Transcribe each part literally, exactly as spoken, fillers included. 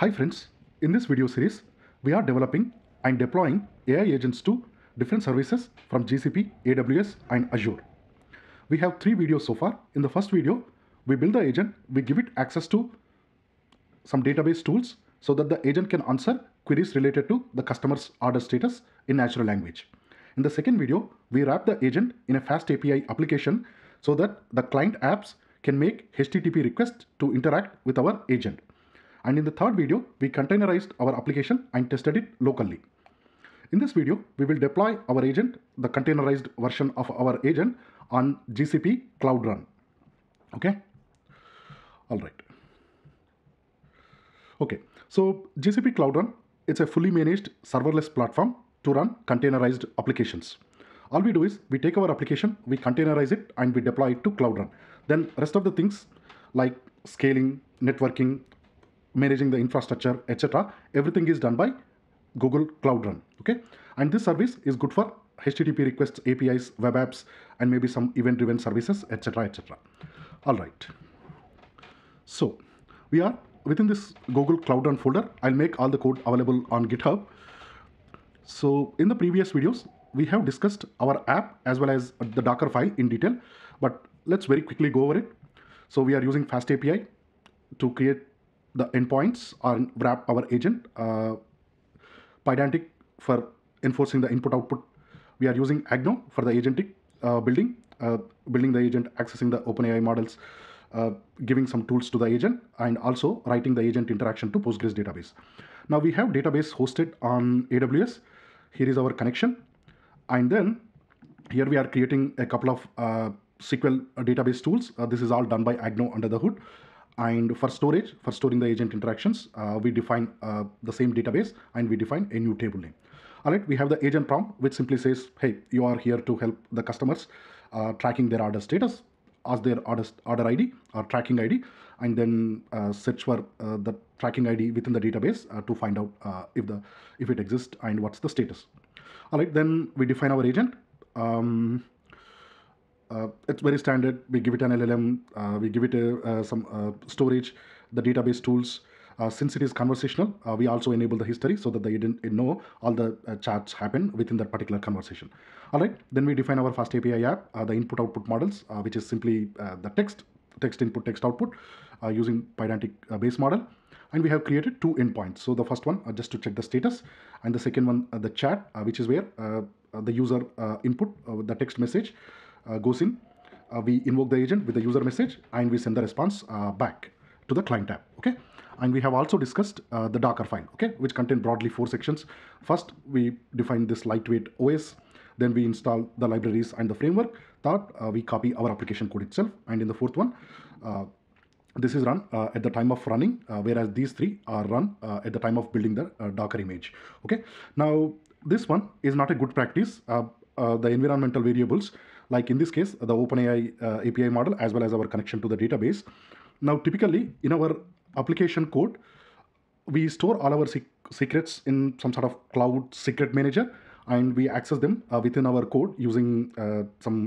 Hi friends, in this video series, we are developing and deploying A I agents to different services from G C P, A W S and Azure. We have three videos so far. In the first video, we build the agent, we give it access to some database tools so that the agent can answer queries related to the customer's order status in natural language. In the second video, we wrap the agent in a FastAPI application so that the client apps can make H T T P requests to interact with our agent. And in the third video, we containerized our application and tested it locally. In this video, we will deploy our agent, the containerized version of our agent on G C P Cloud Run. Okay. All right. Okay. So G C P Cloud Run, it's a fully managed serverless platform to run containerized applications. All we do is we take our application, we containerize it and we deploy it to Cloud Run. Then rest of the things like scaling, networking, managing the infrastructure, et cetera. Everything is done by Google Cloud Run, okay? And this service is good for H T T P requests, A P Is, web apps, and maybe some event-driven services, et cetera, et cetera. All right. So we are within this Google Cloud Run folder. I'll make all the code available on GitHub. So in the previous videos, we have discussed our app as well as the Docker file in detail, but let's very quickly go over it. So we are using FastAPI to create the endpoints and wrap our agent, uh, Pydantic for enforcing the input-output. We are using Agno for the agentic uh, building, uh, building the agent, accessing the OpenAI models, uh, giving some tools to the agent, and also writing the agent interaction to Postgres database. Now we have database hosted on A W S. Here is our connection. And then here we are creating a couple of uh, S Q L database tools. Uh, this is all done by Agno under the hood. And for storage, for storing the agent interactions, uh, we define uh, the same database and we define a new table name. All right, we have the agent prompt, which simply says, hey, you are here to help the customers uh, tracking their order status, ask their order, order I D or tracking I D, and then uh, search for uh, the tracking I D within the database uh, to find out uh, if, the, if it exists and what's the status. All right, then we define our agent. Um, Uh, it's very standard. We give it an L L M, uh, we give it a, uh, some uh, storage, the database tools. Uh, since it is conversational, uh, we also enable the history so that they didn't know all the uh, chats happen within that particular conversation. All right, then we define our FastAPI app, uh, the input-output models, uh, which is simply uh, the text, text input, text output, uh, using Pydantic uh, base model. And we have created two endpoints. So the first one, uh, just to check the status, and the second one, uh, the chat, uh, which is where uh, the user uh, input, uh, the text message, Uh, goes in, uh, we invoke the agent with the user message and we send the response uh, back to the client app, okay? And we have also discussed uh, the Docker file, okay, which contain broadly four sections. First, we define this lightweight O S, then we install the libraries and the framework. Third, uh, we copy our application code itself. And in the fourth one, uh, this is run uh, at the time of running, uh, whereas these three are run uh, at the time of building the uh, Docker image, okay? Now, this one is not a good practice. Uh, uh, the environmental variables, like in this case, the OpenAI uh, A P I model, as well as our connection to the database. Now, typically in our application code, we store all our sec secrets in some sort of cloud secret manager, and we access them uh, within our code using uh, some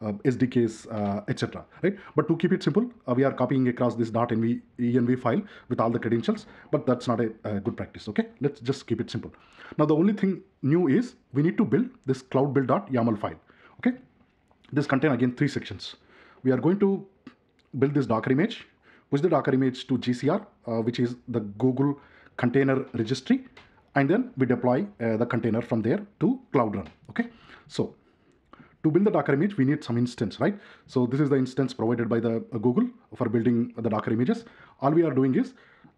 uh, S D Ks, uh, et cetera. Right? But to keep it simple, uh, we are copying across this .env env file with all the credentials, but that's not a, a good practice, okay? Let's just keep it simple. Now, the only thing new is we need to build this cloudbuild.yaml file, okay? This contains again three sections. We are going to build this Docker image, push the Docker image to G C R, uh, which is the Google Container Registry, and then we deploy uh, the container from there to Cloud Run, okay? So to build the Docker image, we need some instance, right? So this is the instance provided by the uh, Google for building the Docker images. All we are doing is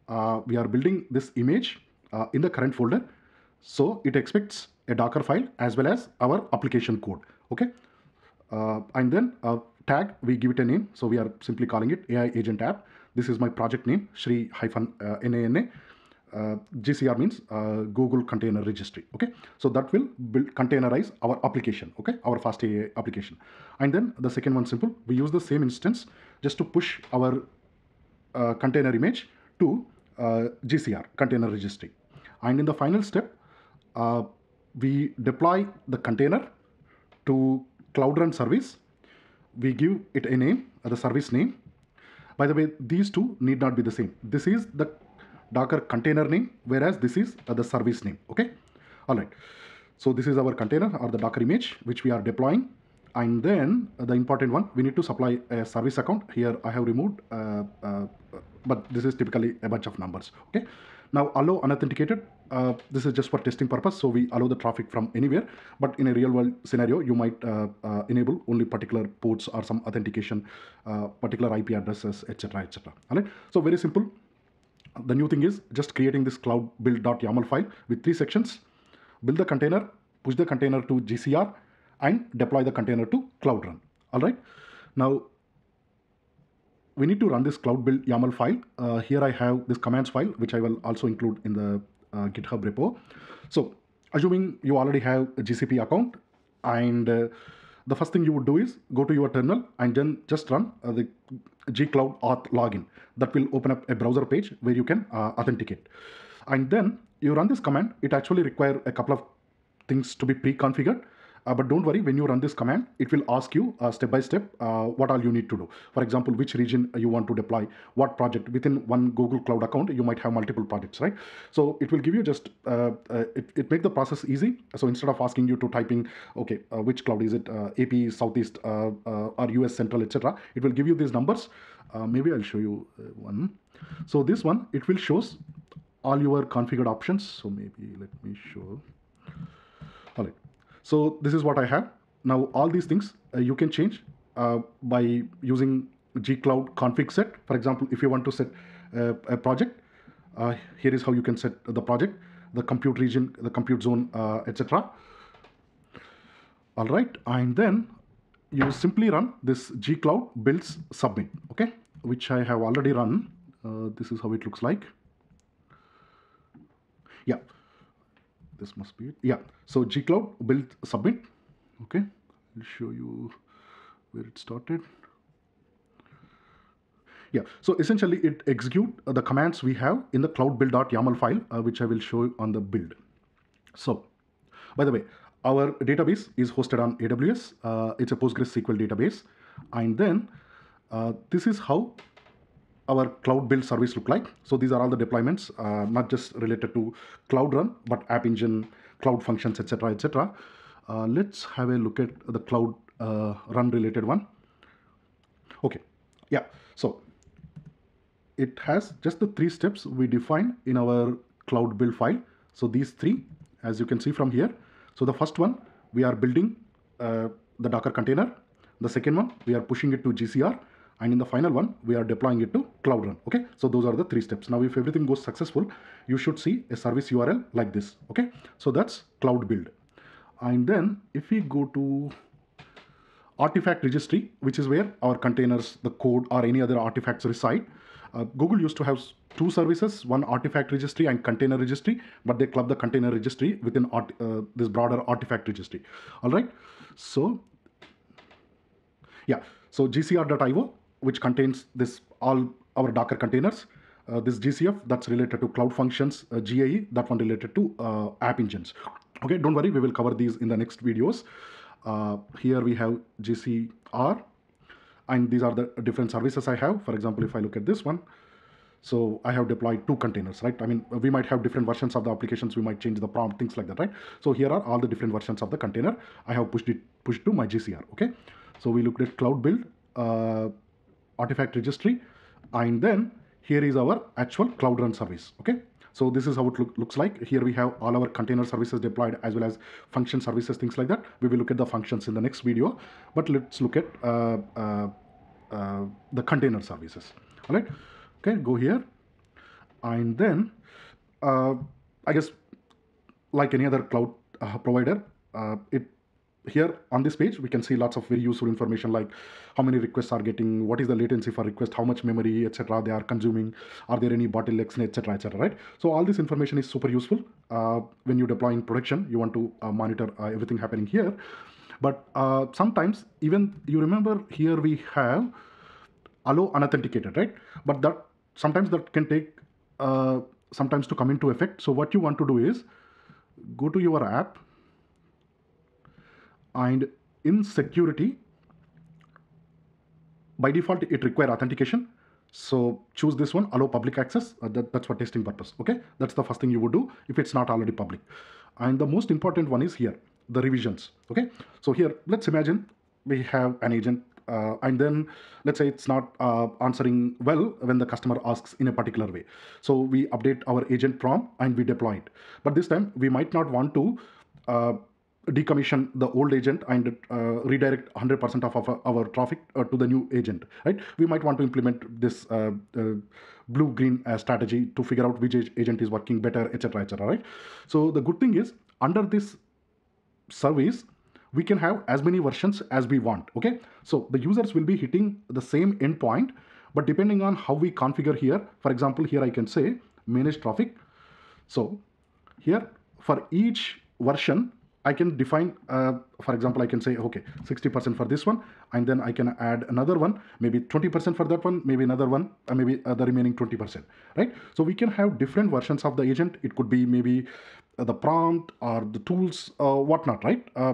uh, we are building this image uh, in the current folder. So it expects a Docker file as well as our application code, okay? Uh, and then uh, tag, we give it a name. So we are simply calling it A I agent app. This is my project name, Shri hyphen uh, N A N A. Uh, G C R means uh, Google Container Registry. Okay. So that will build, containerize our application. Okay. Our FastAPI application. And then the second one, simple. We use the same instance just to push our uh, container image to uh, G C R, Container Registry. And in the final step, uh, we deploy the container to Cloud Run service. We give it a name, the service name. By the way, these two need not be the same. This is the Docker container name, whereas this is uh, the service name. Okay. All right. So this is our container or the Docker image which we are deploying. And then uh, the important one, we need to supply a service account. Here I have removed, uh, uh, but this is typically a bunch of numbers. Okay. Now allow unauthenticated. Uh, this is just for testing purpose. So we allow the traffic from anywhere, but in a real world scenario, you might uh, uh, enable only particular ports or some authentication, uh, particular I P addresses, et cetera, et cetera. All right. So very simple. The new thing is just creating this cloud build dot yaml file with three sections: build the container, push the container to G C R, and deploy the container to Cloud Run. All right. Now we need to run this cloud build dot yaml file. Uh, here I have this commands file, which I will also include in the uh, GitHub repo. So assuming you already have a G C P account, and uh, the first thing you would do is go to your terminal and then just run uh, the gcloud auth login. That will open up a browser page where you can uh, authenticate. And then you run this command. It actually requires a couple of things to be pre-configured. Uh, but don't worry, when you run this command, it will ask you uh, step by step uh, what all you need to do. For example, which region you want to deploy, what project. Within one Google Cloud account, you might have multiple projects, right? So it will give you just, uh, uh, it, it make the process easy. So instead of asking you to type in, okay, uh, which cloud is it, uh, A P, Southeast, uh, uh, or U S Central, et cetera. It will give you these numbers. Uh, maybe I'll show you uh, one. So this one, it will shows all your configured options. So maybe let me show. All right. So this is what I have. Now all these things uh, you can change uh, by using gcloud config set. For example, if you want to set uh, a project, uh, here is how you can set the project, the compute region, the compute zone, uh, et cetera. All right, and then you simply run this gcloud builds submit, okay, which I have already run. Uh, this is how it looks like. Yeah. This must be it. Yeah. So gcloud build submit. Okay. I'll show you where it started. Yeah. So essentially it execute the commands we have in the cloud build dot yaml file, uh, which I will show you on the build. So by the way, our database is hosted on A W S. Uh, it's a PostgreSQL database. And then uh, this is how our cloud build service look like. So these are all the deployments, uh, not just related to Cloud Run, but App Engine, Cloud Functions, et cetera, et cetera. Uh, let's have a look at the Cloud uh, Run related one. Okay, yeah. So it has just the three steps we defined in our cloud build file. So these three, as you can see from here. So the first one, we are building uh, the Docker container. The second one, we are pushing it to G C R. And in the final one, we are deploying it to Cloud Run. Okay, so those are the three steps. Now, if everything goes successful, you should see a service U R L like this. Okay, so that's cloud build. And then if we go to Artifact Registry, which is where our containers, the code, or any other artifacts reside. Uh, Google used to have two services, one Artifact Registry and Container Registry, but they club the Container Registry within art, uh, this broader Artifact Registry. All right, so yeah, so G C R dot I O, which contains this all our Docker containers, uh, this G C F that's related to Cloud Functions, uh, G A E, that one related to uh, App Engines. Okay, don't worry, we will cover these in the next videos. Uh, here we have G C R, and these are the different services I have. For example, if I look at this one, so I have deployed two containers, right? I mean, we might have different versions of the applications, we might change the prompt, things like that, right? So here are all the different versions of the container. I have pushed it pushed to my G C R, okay? So we looked at Cloud Build, uh, Artifact Registry, and then here is our actual Cloud Run service. Okay, so this is how it look, looks like. Here we have all our container services deployed, as well as function services, things like that. We will look at the functions in the next video, but let's look at uh, uh, uh, the container services. All right, okay, go here, and then uh, I guess like any other cloud uh, provider, uh, it. Here on this page, we can see lots of very useful information like how many requests are getting, what is the latency for request, how much memory, et cetera they are consuming, are there any bottlenecks, et cetera, et cetera, right? So all this information is super useful uh, when you deploy in production. You want to uh, monitor uh, everything happening here. But uh, sometimes even, you remember here we have allow unauthenticated, right? But that sometimes that can take uh, sometimes to come into effect. So what you want to do is go to your app, and in security, by default, it requires authentication. So choose this one, allow public access. Uh, that, that's for testing purpose. Okay, that's the first thing you would do if it's not already public. And the most important one is here, the revisions. Okay, so here, let's imagine we have an agent uh, and then let's say it's not uh, answering well when the customer asks in a particular way. So we update our agent prompt and we deploy it. But this time we might not want to uh, decommission the old agent and uh, redirect one hundred percent of our, our traffic uh, to the new agent, right? We might want to implement this uh, uh, blue-green uh, strategy to figure out which agent is working better, et cetera, et cetera, right? So the good thing is, under this service, we can have as many versions as we want, okay? So the users will be hitting the same endpoint, but depending on how we configure here, for example, here I can say manage traffic. So here for each version, I can define, uh, for example, I can say, okay, sixty percent for this one, and then I can add another one, maybe twenty percent for that one, maybe another one, and maybe uh, the remaining twenty percent, right? So we can have different versions of the agent. It could be maybe uh, the prompt or the tools, uh, whatnot, right? Uh,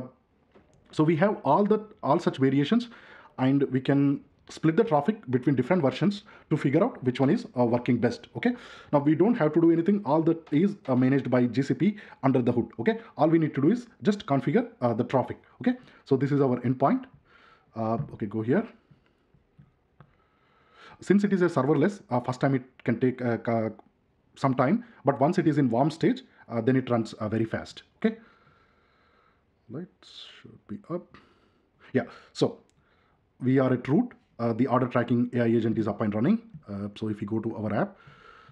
so we have all that, all such variations, and we can split the traffic between different versions to figure out which one is uh, working best, okay? Now, we don't have to do anything. All that is uh, managed by G C P under the hood, okay? All we need to do is just configure uh, the traffic, okay? So this is our endpoint. Uh, okay, go here. Since it is a serverless, uh, first time it can take uh, uh, some time, but once it is in warm stage, uh, then it runs uh, very fast, okay? Lights should be up. Yeah, so we are at root. Uh, the order tracking A I agent is up and running. Uh, so if you go to our app,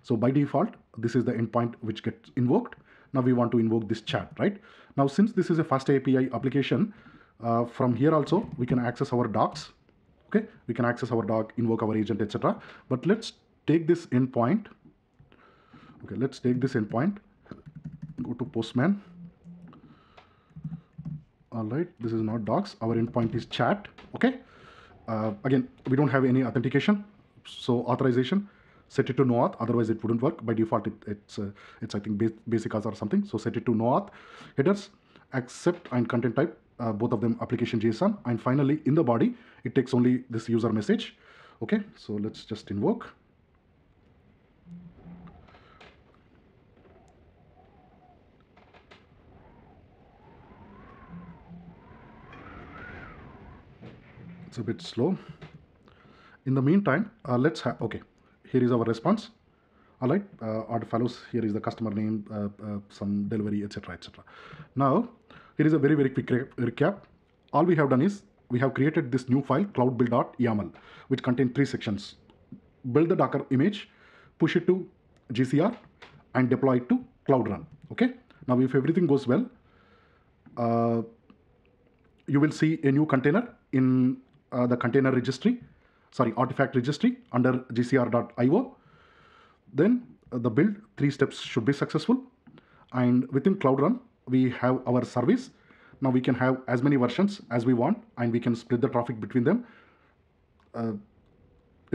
so by default, this is the endpoint which gets invoked. Now we want to invoke this chat, right? Now, since this is a FastAPI application, uh, from here also, we can access our docs, okay? We can access our doc, invoke our agent, et cetera. But let's take this endpoint. Okay, let's take this endpoint, go to Postman. All right, this is not docs, our endpoint is chat, okay? Uh, again, we don't have any authentication, so authorization, set it to no auth, otherwise it wouldn't work. By default, it, it's, uh, it's I think, base, basic auth or something, so set it to no auth. Headers, accept and content type, uh, both of them application JSON. And finally, in the body, it takes only this user message. Okay, so let's just invoke. It's a bit slow. In the meantime, uh, let's have, okay, here is our response. All right, uh, order follows, here is the customer name, uh, uh, some delivery, et cetera, et cetera. Now, here is a very, very quick recap. All we have done is, we have created this new file, cloudbuild.yaml, which contains three sections. Build the Docker image, push it to G C R, and deploy it to Cloud Run, okay? Now, if everything goes well, uh, you will see a new container in Uh, the container registry, sorry, artifact registry under G C R dot I O. Then uh, the build three steps should be successful. And within Cloud Run, we have our service. Now we can have as many versions as we want, and we can split the traffic between them. Uh,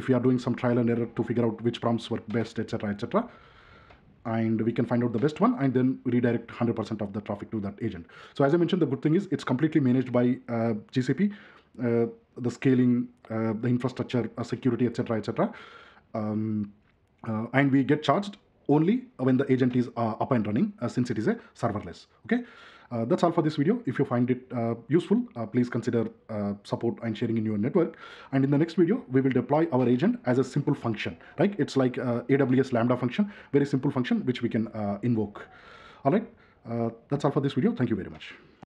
if we are doing some trial and error to figure out which prompts work best, et cetera, et cetera. And we can find out the best one and then redirect one hundred percent of the traffic to that agent. So as I mentioned, the good thing is it's completely managed by uh, G C P. Uh, the scaling, uh, the infrastructure, uh, security, et cetera, et cetera. Um, uh, and we get charged only when the agent is uh, up and running, uh, since it is a serverless. Okay, uh, that's all for this video. If you find it uh, useful, uh, please consider uh, support and sharing in your network. And in the next video, we will deploy our agent as a simple function. Right, it's like uh, A W S Lambda function, very simple function which we can uh, invoke. All right, uh, that's all for this video. Thank you very much.